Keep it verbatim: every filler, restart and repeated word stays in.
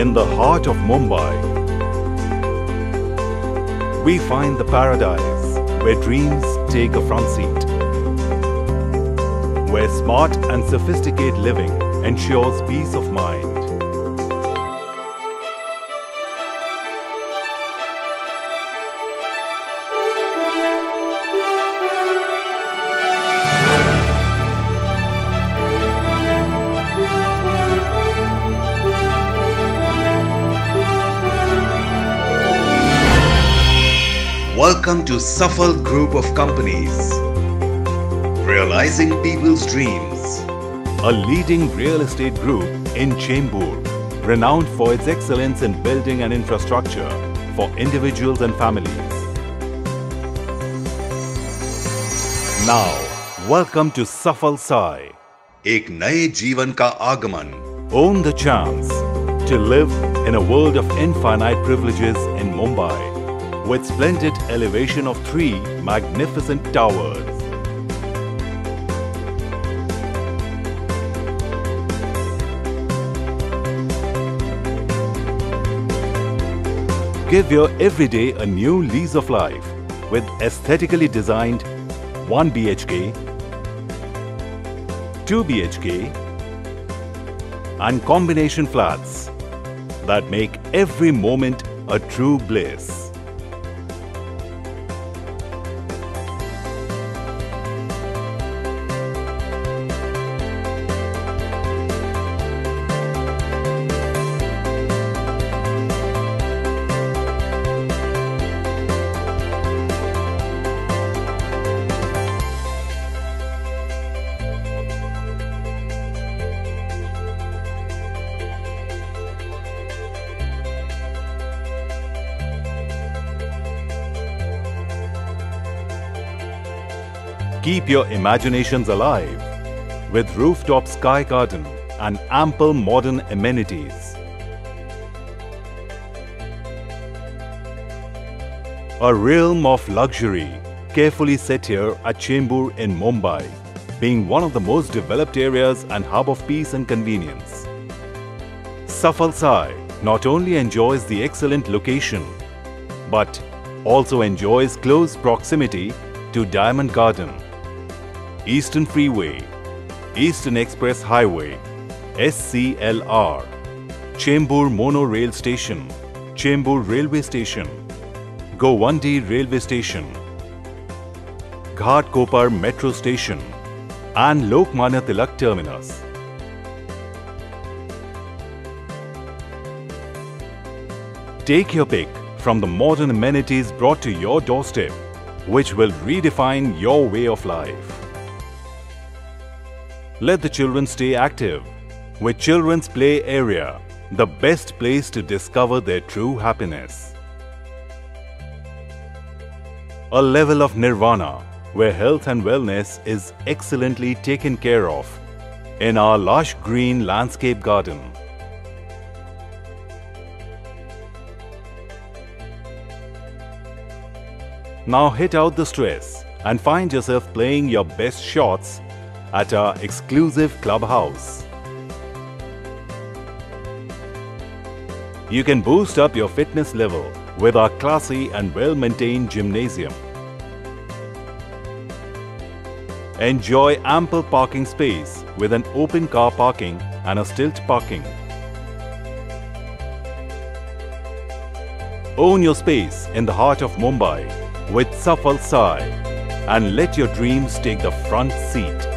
In the heart of Mumbai, we find the paradise where dreams take a front seat, where smart and sophisticated living ensures peace of mind. Welcome to Safal Group of Companies, realizing people's dreams. A leading real estate group in Chembur, renowned for its excellence in building and infrastructure for individuals and families. Now, welcome to Safal Sai. Ek naye jeevan ka aagaman. Own the chance to live in a world of infinite privileges in Mumbai, with splendid elevation of three magnificent towers. Give your everyday a new lease of life with aesthetically designed one B H K, two B H K and combination flats that make every moment a true bliss. Keep your imaginations alive with rooftop sky garden and ample modern amenities. A realm of luxury carefully set here at Chembur in Mumbai, being one of the most developed areas and hub of peace and convenience. Safal Sai not only enjoys the excellent location, but also enjoys close proximity to Diamond Garden, Eastern Freeway, Eastern Express Highway, S C L R, Chembur Mono Rail Station, Chembur Railway Station, Govandi Railway Station, Ghatkopar Metro Station and Lokmanya Tilak Terminus. Take your pick from the modern amenities brought to your doorstep, which will redefine your way of life. Let the children stay active with Children's Play Area, the best place to discover their true happiness. A level of nirvana where health and wellness is excellently taken care of in our lush green landscape garden. Now hit out the stress and find yourself playing your best shots at our exclusive clubhouse. You can boost up your fitness level with our classy and well-maintained gymnasium. Enjoy ample parking space with an open car parking and a stilt parking. Own your space in the heart of Mumbai with Safal Sai and let your dreams take the front seat.